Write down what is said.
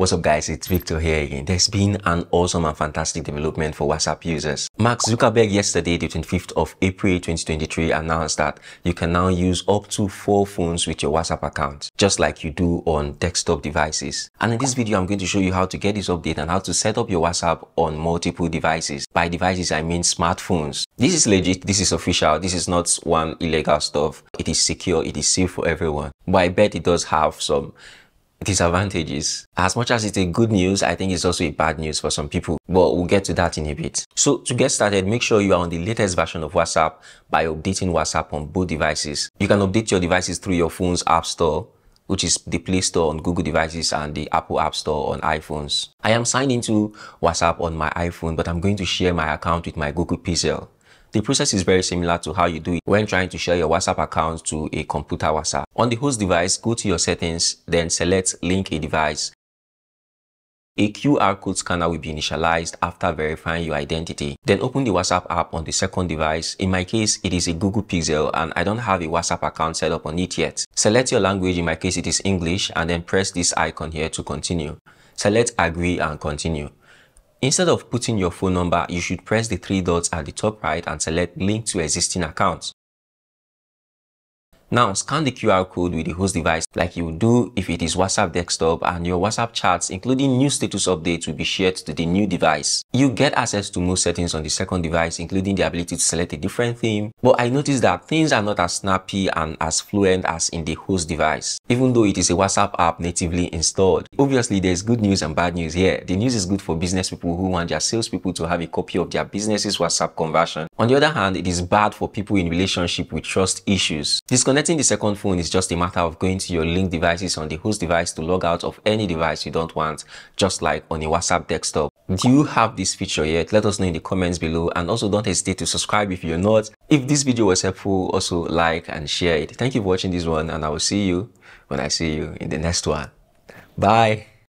What's up guys, it's Victor here again. There's been an awesome and fantastic development for WhatsApp users. Mark Zuckerberg yesterday, the 25th of April 2023, announced that you can now use up to 4 phones with your WhatsApp account, just like you do on desktop devices. And in this video, I'm going to show you how to get this update and how to set up your WhatsApp on multiple devices. By devices, I mean smartphones. This is legit, this is official, this is not one illegal stuff. It is secure, it is safe for everyone. But I bet it does have some disadvantages. As much as it's a good news, I think it's also a bad news for some people, but we'll get to that in a bit. So to get started, make sure you are on the latest version of WhatsApp by updating WhatsApp on both devices. You can update your devices through your phone's App Store, which is the Play Store on Google devices and the Apple App Store on iPhones. I am signed into WhatsApp on my iPhone, but I'm going to share my account with my Google Pixel. The process is very similar to how you do it when trying to share your WhatsApp account to a computer WhatsApp. On the host device, go to your settings, then select link a device. A QR code scanner will be initialized after verifying your identity. Then open the WhatsApp app on the second device. In my case, it is a Google Pixel and I don't have a WhatsApp account set up on it yet. Select your language, in my case it is English, and then press this icon here to continue. Select agree and continue. Instead of putting your phone number, you should press the 3 dots at the top right and select link to existing account. Now scan the QR code with the host device like you would do if it is WhatsApp desktop, and your WhatsApp chats including new status updates will be shared to the new device. You get access to most settings on the second device, including the ability to select a different theme, but I noticed that things are not as snappy and as fluent as in the host device, even though it is a WhatsApp app natively installed. Obviously there's good news and bad news here. The news is good for business people who want their salespeople to have a copy of their business's WhatsApp conversion. On the other hand, it is bad for people in relationship with trust issues. Connecting the second phone is just a matter of going to your linked devices on the host device to log out of any device you don't want, just like on a WhatsApp desktop. Do you have this feature yet? Let us know in the comments below, and also don't hesitate to subscribe if you're not. If this video was helpful, also like and share it. Thank you for watching this one, and I will see you when I see you in the next one. Bye!